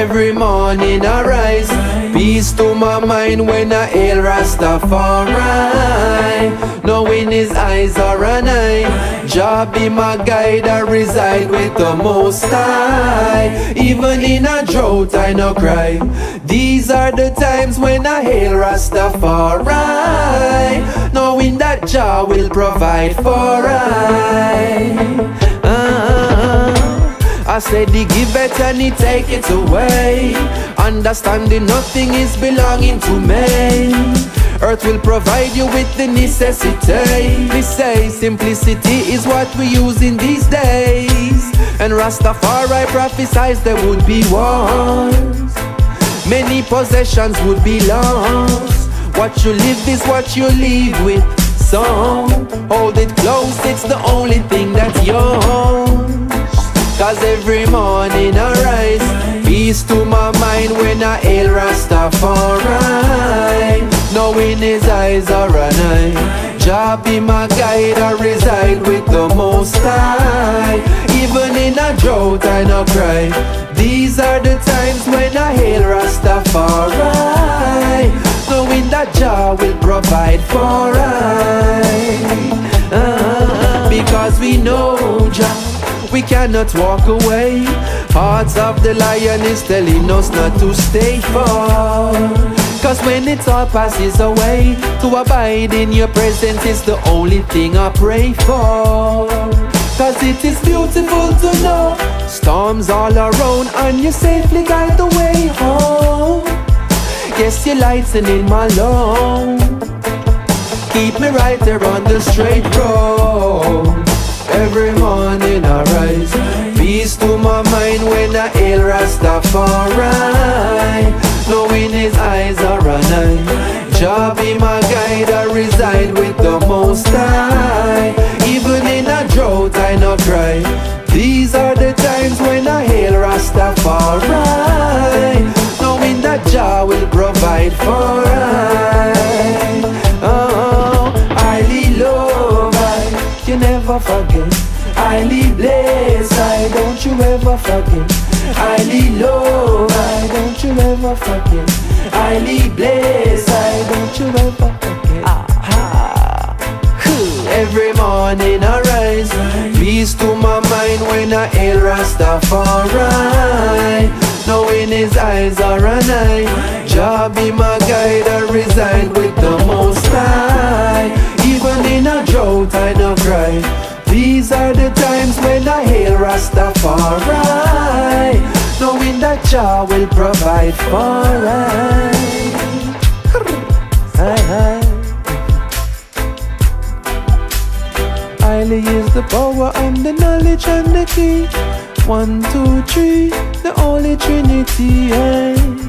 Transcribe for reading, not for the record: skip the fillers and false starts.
every morning I rise. Peace to my mind when I hail Rastafari. Knowing his eyes are an eye, Jah be my guide, I reside with the Most High. Even in a drought I no cry, these are the times when I hail Rastafari. Knowing that Jah will provide for I. I said he give it and he take it away, understanding nothing is belonging to me. Earth will provide you with the necessity. They say simplicity is what we use in these days, and Rastafari prophesies there would be wars, many possessions would be lost. What you live is what you live with, so hold it close, it's the only thing that's yours. Cause every morning I rise, peace to my mind when I hail Rastafari. Knowing his eyes are an eye, Jah be my guide, I reside with the Most High. Even in a drought I no cry, these are the times when I hail Rastafari. Knowing that Jah will provide for I. Because we know Jah, we cannot walk away. Hearts of the lion is telling us not to stay far, cause when it all passes away, to abide in your presence is the only thing I pray for. Cause it is beautiful to know, storms all around and you safely guide the way home. Yes, you're lightening my load, keep me right there on the straight road. Every morning I rise, peace to my mind when I hail Rastafari. Knowing his eyes are an eye, Jah be my guide, I reside with the Most High. Even in a drought I no cry, these are the times when I hail Rastafari. Knowing that Jah will provide for I. Forget, highly blessed, I don't you ever forget. Highly low, I don't you ever forget. Highly blessed, I don't you ever forget. Every morning I rise, peace to my mind when I hail Rastafari. Knowing his eyes are an eye, Jah be my guide, I reside with the Most High. Even in a drought I no cry, these are the times when I hail Rastafari. Knowing that Jah will provide for I. Highly is the power and the knowledge and the key. 1, 2, 3, the Holy Trinity, yeah.